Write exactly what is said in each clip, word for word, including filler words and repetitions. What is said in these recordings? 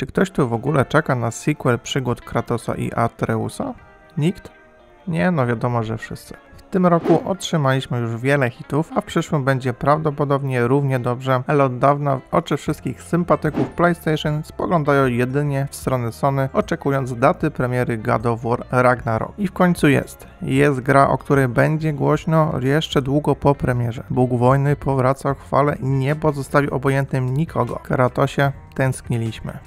Czy ktoś tu w ogóle czeka na sequel przygód Kratosa i Atreusa? Nikt? Nie, no wiadomo, że wszyscy. W tym roku otrzymaliśmy już wiele hitów, a w przyszłym będzie prawdopodobnie równie dobrze, ale od dawna oczy wszystkich sympatyków PlayStation spoglądają jedynie w stronę Sony, oczekując daty premiery God of War Ragnarok. I w końcu jest. Jest gra, o której będzie głośno jeszcze długo po premierze. Bóg wojny powraca o chwale i nie pozostawi obojętnym nikogo. Kratosie, tęskniliśmy.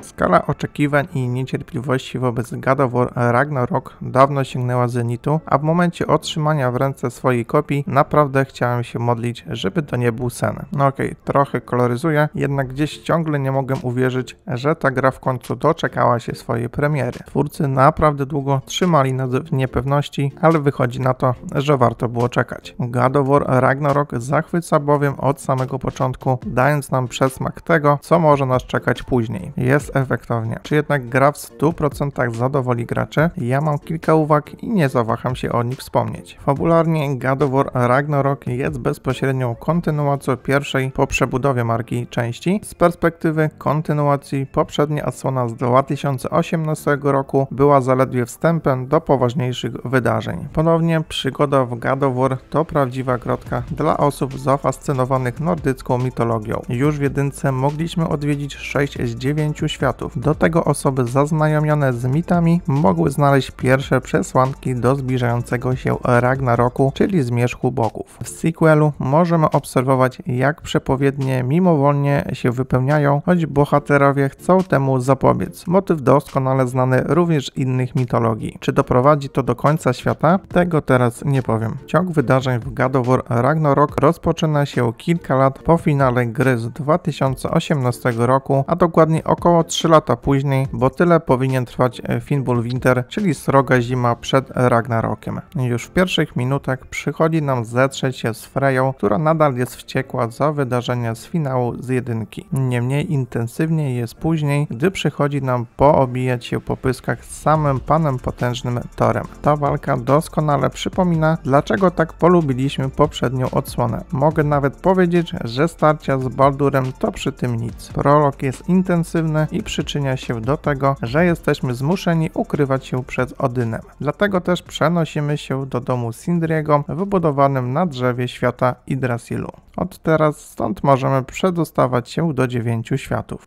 Skala oczekiwań i niecierpliwości wobec God of War Ragnarok dawno sięgnęła zenitu, a w momencie otrzymania w ręce swojej kopii naprawdę chciałem się modlić, żeby to nie był sen. No okej, okay, trochę koloryzuję, jednak gdzieś ciągle nie mogłem uwierzyć, że ta gra w końcu doczekała się swojej premiery. Twórcy naprawdę długo trzymali nas w niepewności, ale wychodzi na to, że warto było czekać. God of War Ragnarok zachwyca bowiem od samego początku, dając nam przesmak tego, co może nas czekać później. Jest efektownie. Czy jednak gra w stu procentach zadowoli graczy? Ja mam kilka uwag i nie zawaham się o nich wspomnieć. Fabularnie God of War Ragnarok jest bezpośrednią kontynuacją pierwszej po przebudowie marki części. Z perspektywy kontynuacji poprzednia odsłona z dwa tysiące osiemnastego roku była zaledwie wstępem do poważniejszych wydarzeń. Ponownie przygoda w God of War to prawdziwa grotka dla osób zafascynowanych nordycką mitologią. Już w jedynce mogliśmy odwiedzić sześć z dziewięciu światów. Do tego osoby zaznajomione z mitami mogły znaleźć pierwsze przesłanki do zbliżającego się Ragnaroku, czyli zmierzchu bogów. W sequelu możemy obserwować, jak przepowiednie mimowolnie się wypełniają, choć bohaterowie chcą temu zapobiec. Motyw doskonale znany również z innych mitologii. Czy doprowadzi to do końca świata? Tego teraz nie powiem. Ciąg wydarzeń w God of War Ragnarok rozpoczyna się kilka lat po finale gry z dwa tysiące osiemnastego roku, a dokładnie około trzy lata później, bo tyle powinien trwać Fimbulwinter, czyli sroga zima przed Ragnarokiem. Już w pierwszych minutach przychodzi nam zetrzeć się z Freją, która nadal jest wściekła za wydarzenia z finału z jedynki. Niemniej intensywniej jest później, gdy przychodzi nam poobijać się po pyskach z samym panem potężnym Torem. Ta walka doskonale przypomina, dlaczego tak polubiliśmy poprzednią odsłonę. Mogę nawet powiedzieć, że starcia z Baldurem to przy tym nic. Prolog jest intensywny i przyczynia się do tego, że jesteśmy zmuszeni ukrywać się przed Odynem. Dlatego też przenosimy się do domu Sindriego, wybudowanym na drzewie świata Yggdrasilu. Od teraz stąd możemy przedostawać się do dziewięciu światów.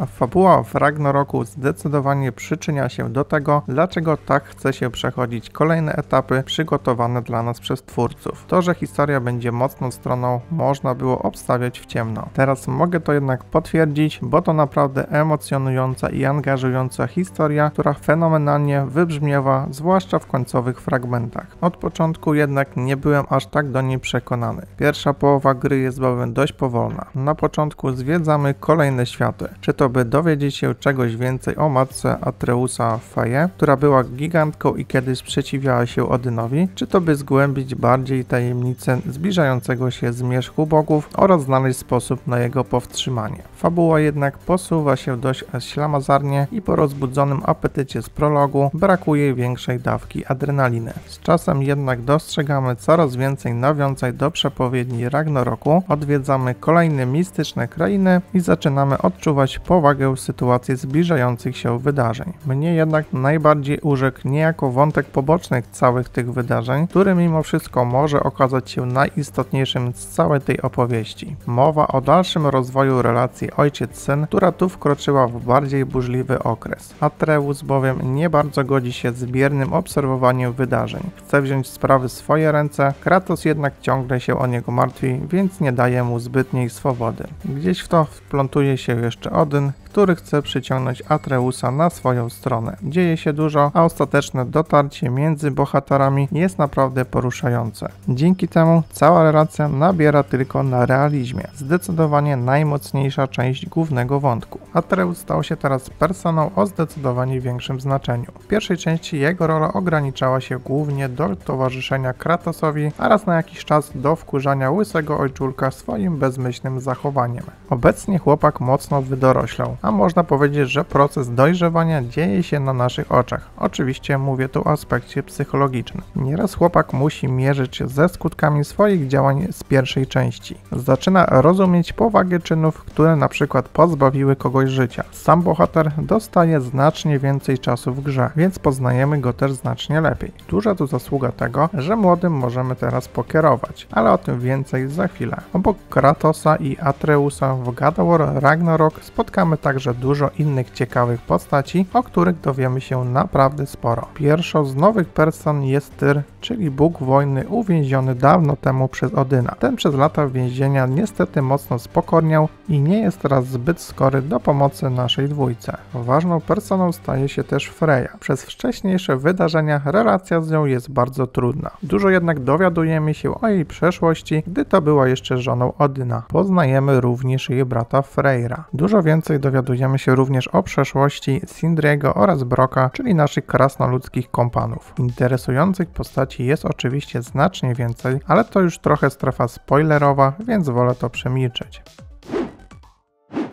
A fabuła w Ragnaroku zdecydowanie przyczynia się do tego, dlaczego tak chce się przechodzić kolejne etapy przygotowane dla nas przez twórców. To, że historia będzie mocną stroną, można było obstawiać w ciemno. Teraz mogę to jednak potwierdzić, bo to naprawdę emocjonująca i angażująca historia, która fenomenalnie wybrzmiewa, zwłaszcza w końcowych fragmentach. Od początku jednak nie byłem aż tak do niej przekonany. Pierwsza połowa gry jest bowiem dość powolna. Na początku zwiedzamy kolejne światy. Czy to by dowiedzieć się czegoś więcej o matce Atreusa Feje, która była gigantką i kiedyś sprzeciwiała się Odynowi, czy to by zgłębić bardziej tajemnicę zbliżającego się zmierzchu bogów oraz znaleźć sposób na jego powstrzymanie. Fabuła jednak posuwa się dość ślamazarnie i po rozbudzonym apetycie z prologu brakuje większej dawki adrenaliny. Z czasem jednak dostrzegamy coraz więcej nawiązań do przepowiedni Ragnaroku, odwiedzamy kolejne mistyczne krainy i zaczynamy odczuwać powagę sytuacji zbliżających się wydarzeń. Mnie jednak najbardziej urzekł niejako wątek poboczny całych tych wydarzeń, który mimo wszystko może okazać się najistotniejszym z całej tej opowieści. Mowa o dalszym rozwoju relacji ojciec-syn, która tu wkroczyła w bardziej burzliwy okres. Atreus bowiem nie bardzo godzi się z biernym obserwowaniem wydarzeń. Chce wziąć sprawy w swoje ręce, Kratos jednak ciągle się o niego martwi, więc nie daje mu zbytniej swobody. Gdzieś w to wplątuje się jeszcze Odyn, który chce przyciągnąć Atreusa na swoją stronę. Dzieje się dużo, a ostateczne dotarcie między bohaterami jest naprawdę poruszające. Dzięki temu cała relacja nabiera tylko na realizmie. Zdecydowanie najmocniejsza część głównego wątku. Atreus stał się teraz personą o zdecydowanie większym znaczeniu. W pierwszej części jego rola ograniczała się głównie do towarzyszenia Kratosowi oraz na jakiś czas do wkurzania łysego ojczulka swoim bezmyślnym zachowaniem. Obecnie chłopak mocno wydoroślał. a można powiedzieć, że proces dojrzewania dzieje się na naszych oczach. Oczywiście mówię tu o aspekcie psychologicznym. Nieraz chłopak musi mierzyć się ze skutkami swoich działań z pierwszej części. Zaczyna rozumieć powagę czynów, które na przykład pozbawiły kogoś życia. Sam bohater dostaje znacznie więcej czasu w grze, więc poznajemy go też znacznie lepiej. Duża tu zasługa tego, że młodym możemy teraz pokierować, ale o tym więcej za chwilę. Obok Kratosa i Atreusa w God of War Ragnarok spotkamy także dużo innych ciekawych postaci, o których dowiemy się naprawdę sporo. Pierwszą z nowych person jest Tyr, czyli bóg wojny uwięziony dawno temu przez Odyna. Ten przez lata więzienia niestety mocno spokorniał i nie jest teraz zbyt skory do pomocy naszej dwójce. Ważną personą staje się też Freya. Przez wcześniejsze wydarzenia relacja z nią jest bardzo trudna. Dużo jednak dowiadujemy się o jej przeszłości, gdy to była jeszcze żoną Odyna. Poznajemy również jej brata Freyra. Dużo więcej dowiadujemy się również o przeszłości Sindriego oraz Broka, czyli naszych krasnoludzkich kompanów. Interesujących postaci jest oczywiście znacznie więcej, ale to już trochę strefa spoilerowa, więc wolę to przemilczeć.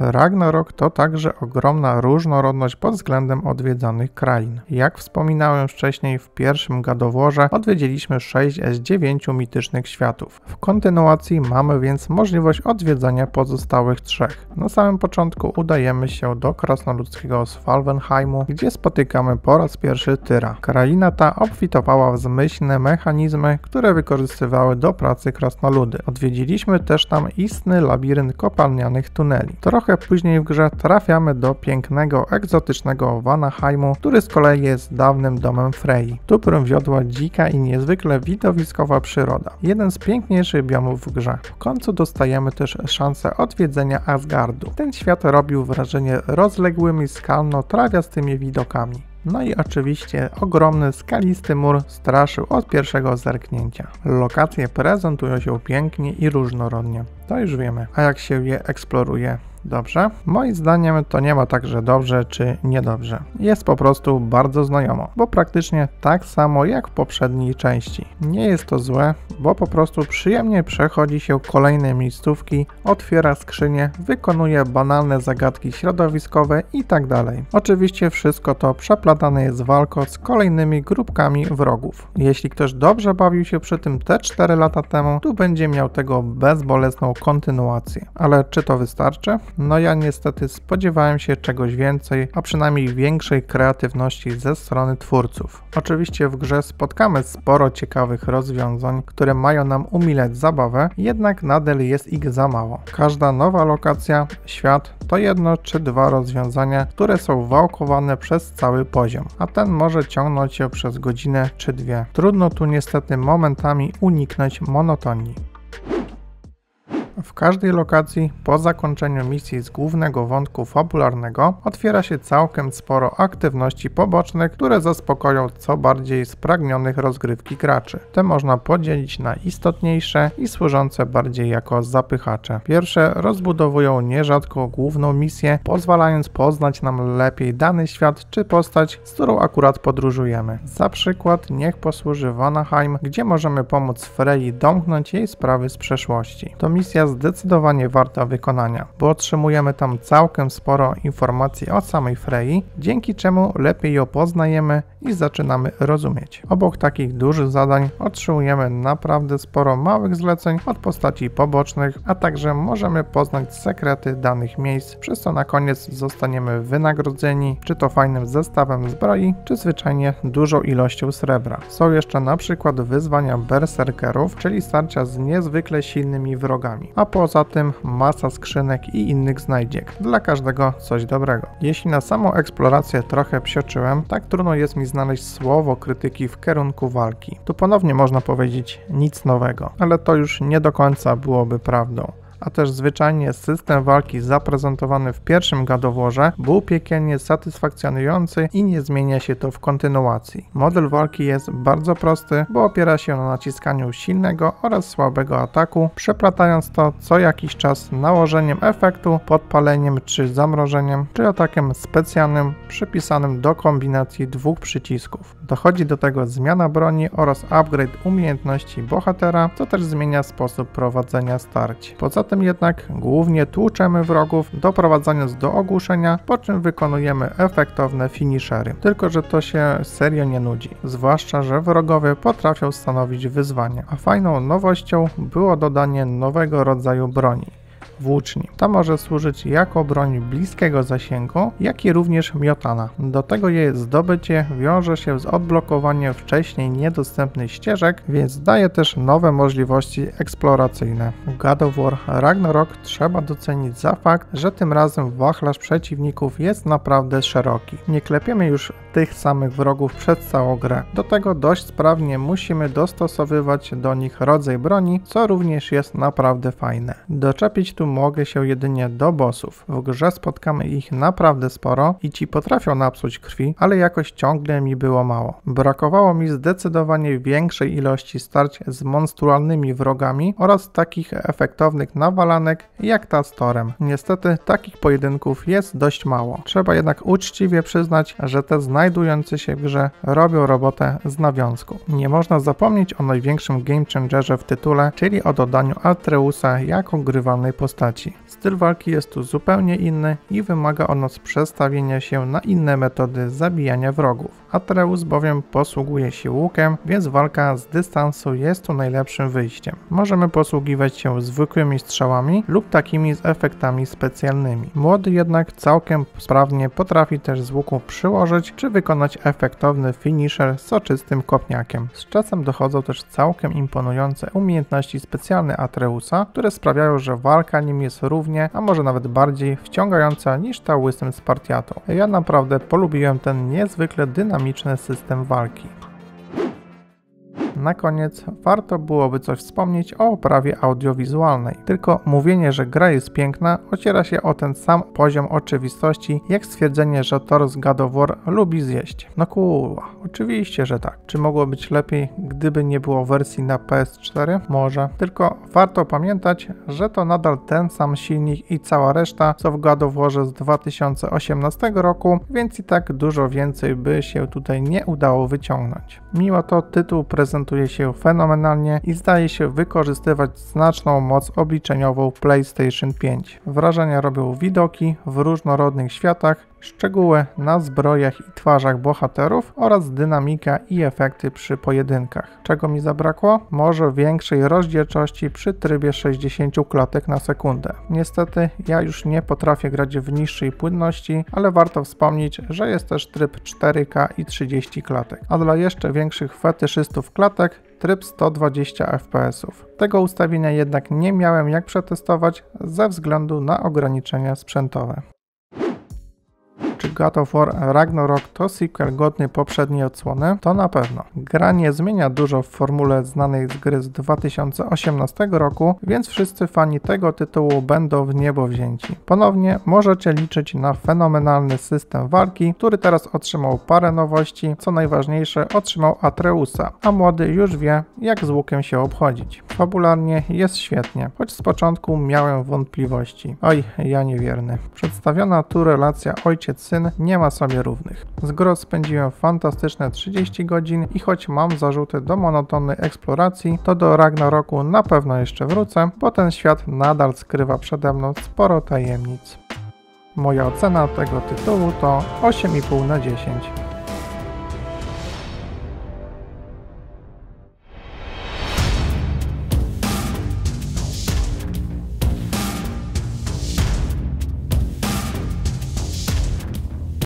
Ragnarok to także ogromna różnorodność pod względem odwiedzanych krain. Jak wspominałem wcześniej, w pierwszym God of Warze odwiedziliśmy sześć z dziewięciu mitycznych światów. W kontynuacji mamy więc możliwość odwiedzania pozostałych trzech. Na samym początku udajemy się do krasnoludzkiego Svalvenheimu, gdzie spotykamy po raz pierwszy Tyra. Kraina ta obfitowała w zmyślne mechanizmy, które wykorzystywały do pracy krasnoludy. Odwiedziliśmy też tam istny labirynt kopalnianych tuneli. Trochę później w grze trafiamy do pięknego, egzotycznego Vanaheimu, który z kolei jest dawnym domem Frey. Tu prym wiodła dzika i niezwykle widowiskowa przyroda. Jeden z piękniejszych biomów w grze. W końcu dostajemy też szansę odwiedzenia Asgardu. Ten świat robił wrażenie rozległymi skalno-trawiastymi widokami. No i oczywiście ogromny, skalisty mur straszył od pierwszego zerknięcia. Lokacje prezentują się pięknie i różnorodnie. To już wiemy. A jak się je eksploruje? Dobrze? Moim zdaniem to nie ma także dobrze czy niedobrze. Jest po prostu bardzo znajomo, bo praktycznie tak samo jak w poprzedniej części. Nie jest to złe, bo po prostu przyjemnie przechodzi się kolejne miejscówki, otwiera skrzynie, wykonuje banalne zagadki środowiskowe itd. Oczywiście wszystko to przeplatane jest walką z kolejnymi grupkami wrogów. Jeśli ktoś dobrze bawił się przy tym te cztery lata temu, tu będzie miał tego bezbolesną kontynuację. Ale czy to wystarczy? No ja niestety spodziewałem się czegoś więcej, a przynajmniej większej kreatywności ze strony twórców. Oczywiście w grze spotkamy sporo ciekawych rozwiązań, które mają nam umilać zabawę, jednak nadal jest ich za mało. Każda nowa lokacja, świat to jedno czy dwa rozwiązania, które są wałkowane przez cały poziom, a ten może ciągnąć się przez godzinę czy dwie. Trudno tu niestety momentami uniknąć monotonii. W każdej lokacji, po zakończeniu misji z głównego wątku fabularnego, otwiera się całkiem sporo aktywności pobocznych, które zaspokoją co bardziej spragnionych rozgrywki graczy. Te można podzielić na istotniejsze i służące bardziej jako zapychacze. Pierwsze rozbudowują nierzadko główną misję, pozwalając poznać nam lepiej dany świat czy postać, z którą akurat podróżujemy. Za przykład niech posłuży Vanaheim, gdzie możemy pomóc Frey domknąć jej sprawy z przeszłości. To misja zdecydowanie warta wykonania, bo otrzymujemy tam całkiem sporo informacji o samej Frey, dzięki czemu lepiej ją poznajemy i zaczynamy rozumieć. Obok takich dużych zadań otrzymujemy naprawdę sporo małych zleceń od postaci pobocznych, a także możemy poznać sekrety danych miejsc, przez co na koniec zostaniemy wynagrodzeni, czy to fajnym zestawem zbroi, czy zwyczajnie dużą ilością srebra. Są jeszcze na przykład wyzwania berserkerów, czyli starcia z niezwykle silnymi wrogami, a poza tym masa skrzynek i innych znajdziek. Dla każdego coś dobrego. Jeśli na samą eksplorację trochę psioczyłem, tak trudno jest mi znaleźć słowo krytyki w kierunku walki. Tu ponownie można powiedzieć nic nowego, ale to już nie do końca byłoby prawdą. A też zwyczajnie system walki zaprezentowany w pierwszym God of Warze był piekielnie satysfakcjonujący i nie zmienia się to w kontynuacji. Model walki jest bardzo prosty, bo opiera się na naciskaniu silnego oraz słabego ataku, przeplatając to co jakiś czas nałożeniem efektu, podpaleniem czy zamrożeniem, czy atakiem specjalnym przypisanym do kombinacji dwóch przycisków. Dochodzi do tego zmiana broni oraz upgrade umiejętności bohatera, co też zmienia sposób prowadzenia starć. Poza Potem jednak głównie tłuczemy wrogów, doprowadzając do ogłuszenia, po czym wykonujemy efektowne finishery. Tylko że to się serio nie nudzi, zwłaszcza że wrogowie potrafią stanowić wyzwanie. A fajną nowością było dodanie nowego rodzaju broni. Włóczni. Ta może służyć jako broń bliskiego zasięgu, jak i również miotana. Do tego jej zdobycie wiąże się z odblokowaniem wcześniej niedostępnych ścieżek, więc daje też nowe możliwości eksploracyjne. W God of War Ragnarok trzeba docenić za fakt, że tym razem wachlarz przeciwników jest naprawdę szeroki. Nie klepiemy już tych samych wrogów przez całą grę. Do tego dość sprawnie musimy dostosowywać do nich rodzaj broni, co również jest naprawdę fajne. Doczepić tu mogę się jedynie do bossów. W grze spotkamy ich naprawdę sporo i ci potrafią napsuć krwi, ale jakoś ciągle mi było mało. Brakowało mi zdecydowanie większej ilości starć z monstrualnymi wrogami oraz takich efektownych nawalanek jak ta z Torem. Niestety takich pojedynków jest dość mało. Trzeba jednak uczciwie przyznać, że te znajdujące się w grze robią robotę z nawiązku. Nie można zapomnieć o największym game changerze w tytule, czyli o dodaniu Atreusa jako grywalnej postaci. Styl walki jest tu zupełnie inny i wymaga ono przestawienia się na inne metody zabijania wrogów. Atreus bowiem posługuje się łukiem, więc walka z dystansu jest tu najlepszym wyjściem. Możemy posługiwać się zwykłymi strzałami lub takimi z efektami specjalnymi. Młody jednak całkiem sprawnie potrafi też z łuku przyłożyć czy wykonać efektowny finisher soczystym kopniakiem. Z czasem dochodzą też całkiem imponujące umiejętności specjalne Atreusa, które sprawiają, że walka nim jest równie, a może nawet bardziej wciągająca niż ta łysym Spartiatą. Ja naprawdę polubiłem ten niezwykle dynamiczny system walki. Na koniec warto byłoby coś wspomnieć o oprawie audiowizualnej. Tylko mówienie, że gra jest piękna, ociera się o ten sam poziom oczywistości, jak stwierdzenie, że Thor z God of War lubi zjeść. No kurwa, oczywiście, że tak. Czy mogło być lepiej, gdyby nie było wersji na P S cztery? Może. Tylko warto pamiętać, że to nadal ten sam silnik i cała reszta, co w God of Warze z dwa tysiące osiemnastego roku, więc i tak dużo więcej by się tutaj nie udało wyciągnąć. Mimo to tytuł prezentuje się fenomenalnie i zdaje się wykorzystywać znaczną moc obliczeniową PlayStation pięć. Wrażenia robią widoki w różnorodnych światach, szczegóły na zbrojach i twarzach bohaterów oraz dynamika i efekty przy pojedynkach. Czego mi zabrakło? Może większej rozdzielczości przy trybie sześćdziesięciu klatek na sekundę. Niestety ja już nie potrafię grać w niższej płynności, ale warto wspomnieć, że jest też tryb cztery K i trzydzieści klatek. A dla jeszcze większych fetyszystów klatek tryb sto dwadzieścia F P S ów. Tego ustawienia jednak nie miałem jak przetestować ze względu na ograniczenia sprzętowe. Czy God of War Ragnarok to sequel godny poprzedniej odsłony? To na pewno. Gra nie zmienia dużo w formule znanej z gry z dwa tysiące osiemnastego roku, więc wszyscy fani tego tytułu będą w niebo wzięci. Ponownie możecie liczyć na fenomenalny system walki, który teraz otrzymał parę nowości, co najważniejsze otrzymał Atreusa, a młody już wie, jak z łukiem się obchodzić. Fabularnie jest świetnie, choć z początku miałem wątpliwości. Oj, ja niewierny. Przedstawiona tu relacja ojciec nie ma sobie równych. Z grą spędziłem fantastyczne trzydzieści godzin i choć mam zarzuty do monotonnej eksploracji, to do Ragnaroku na pewno jeszcze wrócę, bo ten świat nadal skrywa przede mną sporo tajemnic. Moja ocena tego tytułu to osiem i pół na dziesięć.